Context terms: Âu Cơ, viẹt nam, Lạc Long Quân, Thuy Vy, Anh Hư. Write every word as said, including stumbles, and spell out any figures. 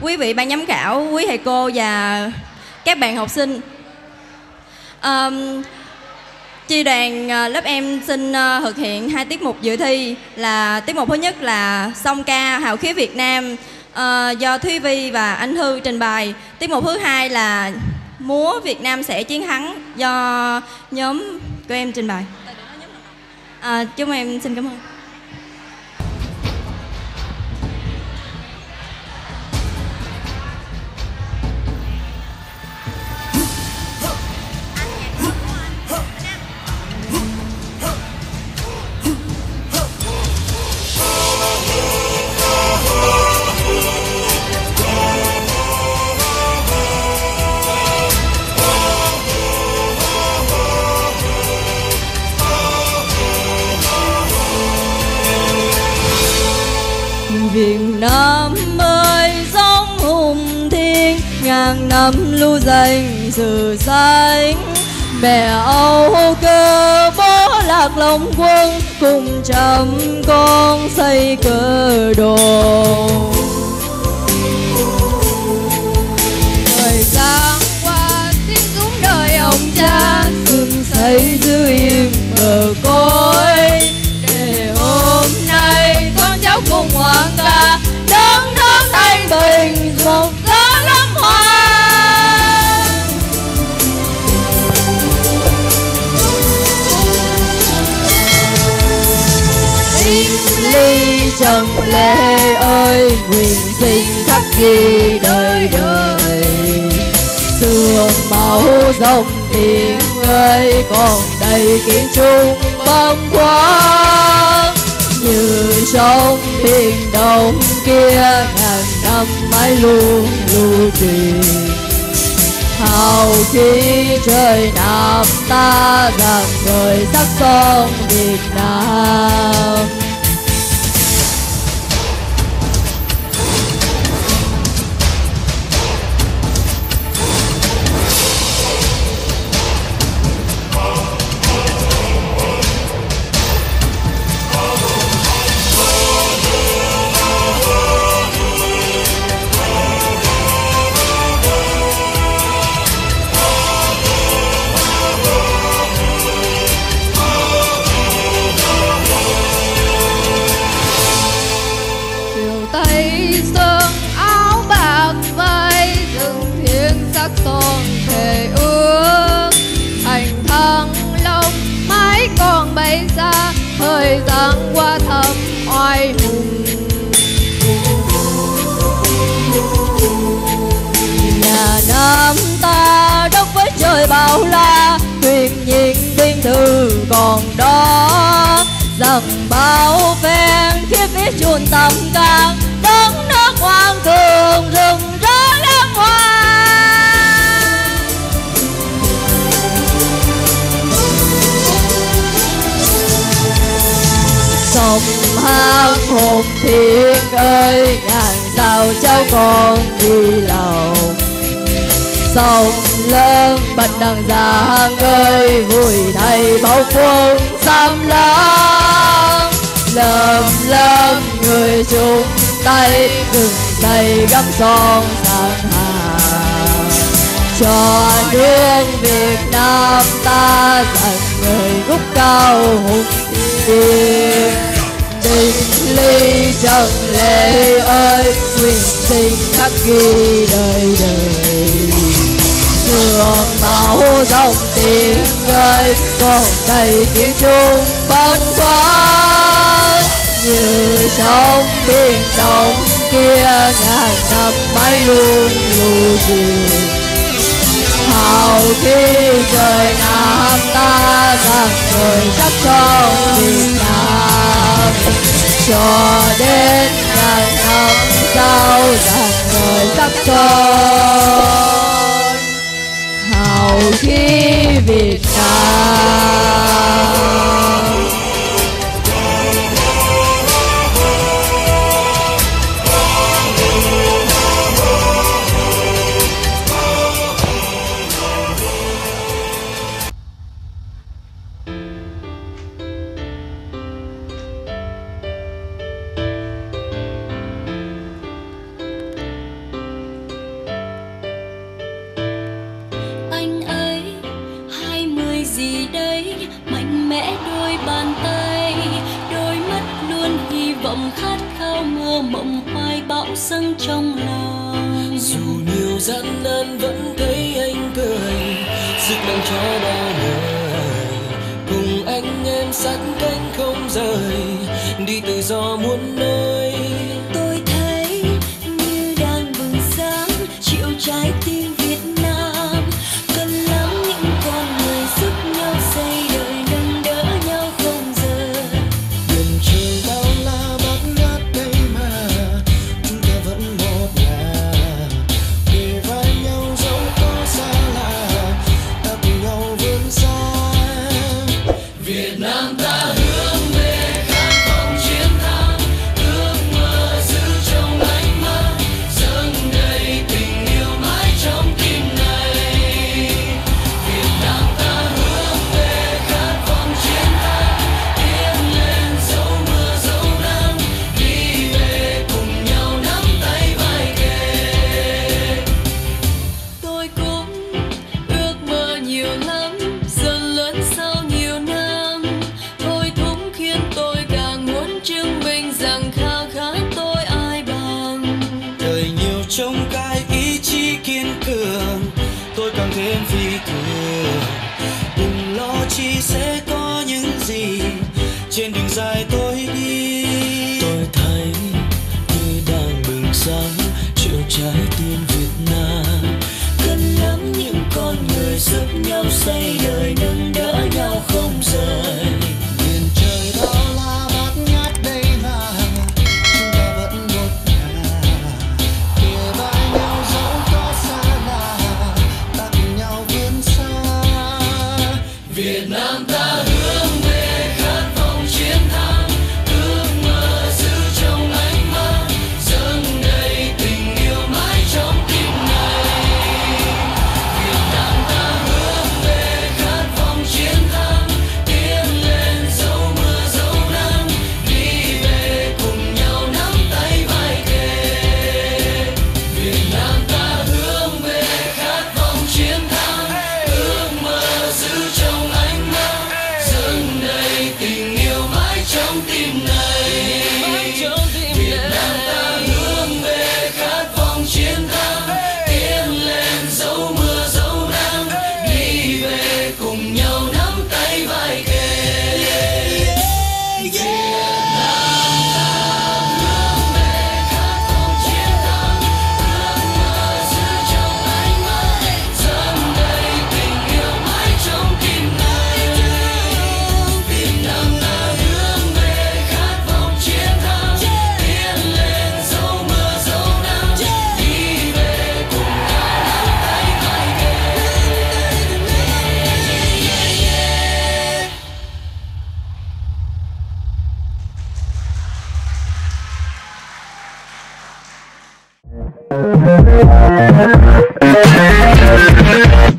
quý vị ban giám khảo, quý thầy cô và các bạn học sinh. À, chi đoàn lớp em xin thực hiện hai tiết mục dự thi là tiết mục thứ nhất là song ca hào khí Việt Nam à, do Thuy Vy và Anh Hư trình bày. Tiết mục thứ hai là múa Việt Nam sẽ chiến thắng do nhóm của em trình bày. À, chúng em xin cảm ơn. Việt Nam ơi giống hùng thiên, ngàn năm lưu danh sử sách. Mẹ Âu Cơ bố Lạc Long Quân, cùng chăm con xây cơ đồ. Thời gian qua tiếng cúng đời ông cha, sừng xây dư im ở cõi. Để hôm nay con cháu cùng hoàng ca đón đón thanh bình một gió lắm hoa. Ly trần lễ ơi, nguyện xin khắc ghi đời đời. Sương máu dòng tiếng ơi, còn đầy kiến trung bông quang. Như sông biển đông kia, ngàn năm mãi luôn lưu truyền. Hào khí trời Nam ta, rằng người sắc son Việt Nam. Thời gian qua thầm oai hùng, nhà Nam ta đất với trời bao la, tuyệt nhiên biên thư còn đó. Dầm bao phen khi viết chuồn tầm càng, đất nước hoang cường rừng rỡ lắm hoa. Sông hang hồn thiên ơi, ngàn sao cháu con đi lầu. Sông lớn bạch đằng giang ơi, vui thầy báo quân xâm lăng. Lầm lầm người chung tay, đừng tay gắm son sang hà. Cho nước Việt Nam ta, dành người gốc cao hùng thiên. Tình ly trần lễ ơi, quyền sinh khắc ghi đời đời. Sương máu dòng tiếng ơi, còn đầy tiếng Trung bất quá. Như sóng biển đông kia, ngàn năm mãi luôn lưu truyền. Hào khí trời Nam ta, rằng người sắc son Việt Nam. Cho đến ngàn năm sau, rằng người sắc son hào khí Việt Nam. mộng hoài bão dâng trong lòng. Dù nhiều gian nan vẫn thấy anh cười, sức mạnh cho bao người. Cùng anh em sát cánh không rời, đi tự do muôn nơi. Tôi thấy như đang bừng sáng triệu trái tim Việt Nam. Cần lắm những con người giúp nhau xây đời, nâng đỡ nhau không giờ. Biển trời bao la bát ngát đây mà chúng ta vẫn một nhà. Kề vai nhau dẫu có xa lạ, ta cùng nhau vươn xa. Việt Nam ta hướng về. Trên đường dài tôi đi, tôi thấy như đang bừng sáng triệu trái tim Việt Nam. Cần lắm những con người giúp nhau xây đời, nâng đỡ nhau không rời. Biển trời bao la bát ngát đây là chúng ta vẫn một nhà. Kề vai nhau dẫu có xa lạ, ta cùng nhau vươn xa. Việt Nam ta hướng về. We'll be right back.